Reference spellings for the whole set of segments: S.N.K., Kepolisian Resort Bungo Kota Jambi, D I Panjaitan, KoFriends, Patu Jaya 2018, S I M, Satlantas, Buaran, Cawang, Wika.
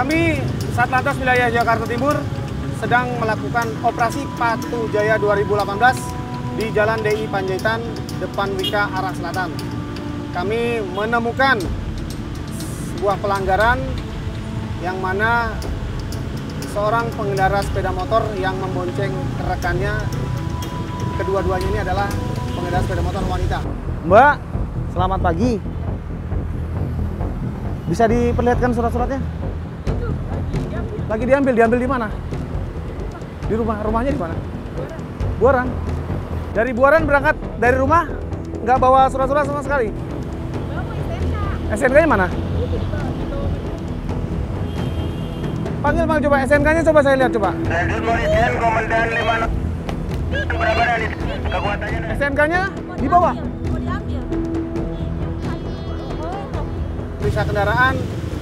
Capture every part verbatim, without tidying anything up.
Kami Satlantas wilayah Jakarta Timur sedang melakukan operasi Patu Jaya dua ribu delapan belas di Jalan D I Panjaitan depan Wika arah selatan. Kami menemukan sebuah pelanggaran yang mana seorang pengendara sepeda motor yang membonceng rekannya. Kedua-duanya ini adalah pengendara sepeda motor wanita. Mbak, selamat pagi. Bisa diperlihatkan surat-suratnya? Lagi diambil, diambil di mana? Di rumah. Rumahnya di mana? Buaran. Dari Buaran berangkat dari rumah, nggak bawa surat-surat sama sekali. Bawa S N K. S N K-nya mana? Panggil bang, coba S N K-nya coba saya lihat coba. S N K-nya di bawah. Periksa kendaraan,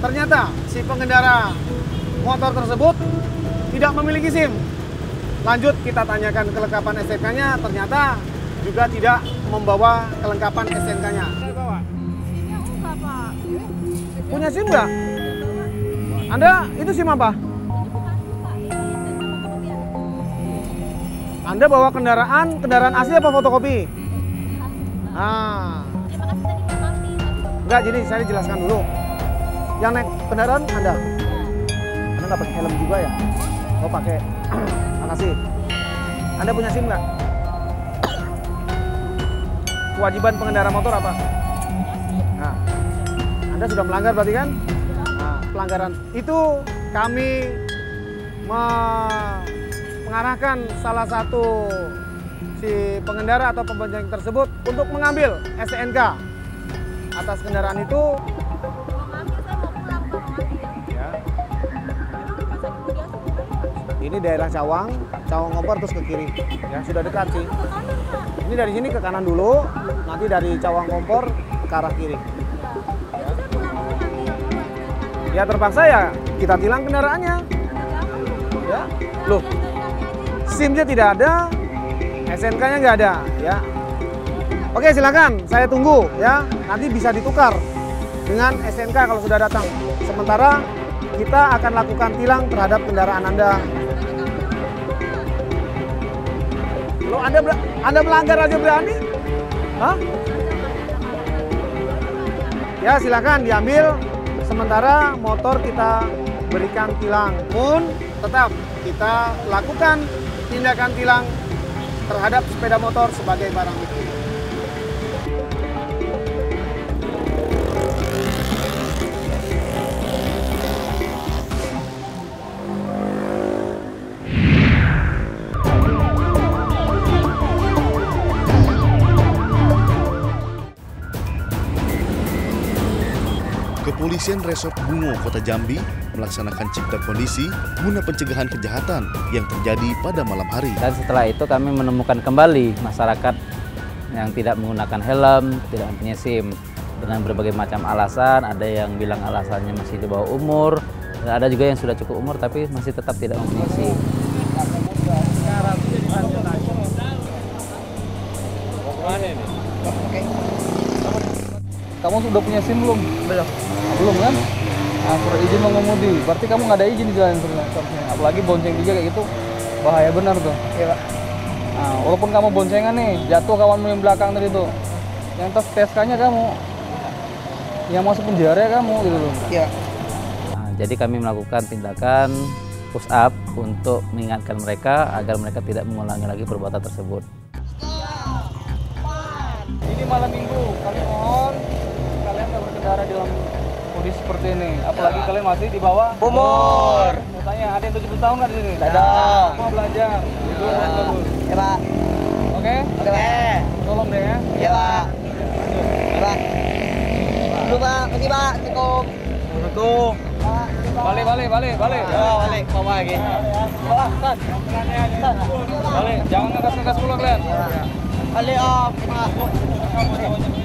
ternyata si pengendara motor tersebut tidak memiliki S I M. Lanjut kita tanyakan kelengkapan S N K-nya, ternyata juga tidak membawa kelengkapan S N K-nya. Punya S I M nggak? Anda itu S I M apa? Anda bawa kendaraan, kendaraan asli apa fotokopi? Ah. Enggak, jadi saya jelaskan dulu. Yang naik kendaraan Anda? Anda nggak pakai helm juga ya? Oh pakai, makasih. Anda punya S I M nggak? Kewajiban pengendara motor apa? Nah, Anda sudah melanggar berarti kan? Nah, pelanggaran itu kami mengarahkan salah satu si pengendara atau pembonceng tersebut untuk mengambil S N K atas kendaraan itu. Ini daerah Cawang, Cawang Kompor terus ke kiri, ya sudah dekat sih. Ini dari sini ke kanan dulu, nanti dari Cawang Kompor ke arah kiri. Ya terpaksa ya kita tilang kendaraannya. Ya, loh, S I M-nya tidak ada, S N K-nya nggak ada, ya. Oke silakan, saya tunggu ya. Nanti bisa ditukar dengan S N K kalau sudah datang. Sementara kita akan lakukan tilang terhadap kendaraan Anda. Loh, Anda, Anda melanggar aja berani? Hah? Ya silakan diambil. Sementara motor kita berikan tilang. Pun tetap kita lakukan tindakan tilang terhadap sepeda motor sebagai barang bukti. Kepolisian Resort Bungo Kota Jambi melaksanakan cipta kondisi guna pencegahan kejahatan yang terjadi pada malam hari. Dan setelah itu kami menemukan kembali masyarakat yang tidak menggunakan helm, tidak mempunyai S I M dengan berbagai macam alasan. Ada yang bilang alasannya masih di bawah umur, dan ada juga yang sudah cukup umur tapi masih tetap tidak mempunyai S I M. Kamu sudah punya S I M belum? Belum. Belum kan? Nah, surat izin mengemudi. Berarti kamu nggak ada izin di jalan sebenarnya. Apalagi bonceng juga kayak gitu, bahaya benar tuh. Iya pak. Nah, walaupun kamu boncengan nih, jatuh kawanmu yang belakang tadi tuh. Yang tes T S K-nya kamu, yang masuk penjara ya kamu gitu loh. Iya. Nah, jadi kami melakukan tindakan push up untuk mengingatkan mereka agar mereka tidak mengulangi lagi perbuatan tersebut. Ini malam minggu, kami mohon kalian nggak berkendara di dalam kondisi seperti ini, apalagi kalian masih di bawah umur. Mau tanya, ada yang tujuh puluh tahun nggak di sini? Tidak ada. Mau belanja? Tidur, bagus. Ya pak. Oke? Oke pak. Tolong deh ya. Iya pak. Iya pak. Dulu pak, kasih pak, cukup. Cukup. Balik, balik, balik, balik. Ya balik, bawa lagi. Pak, kan. Balik, jangan ngegas-ngegas pulang kalian. Balik om. Pak.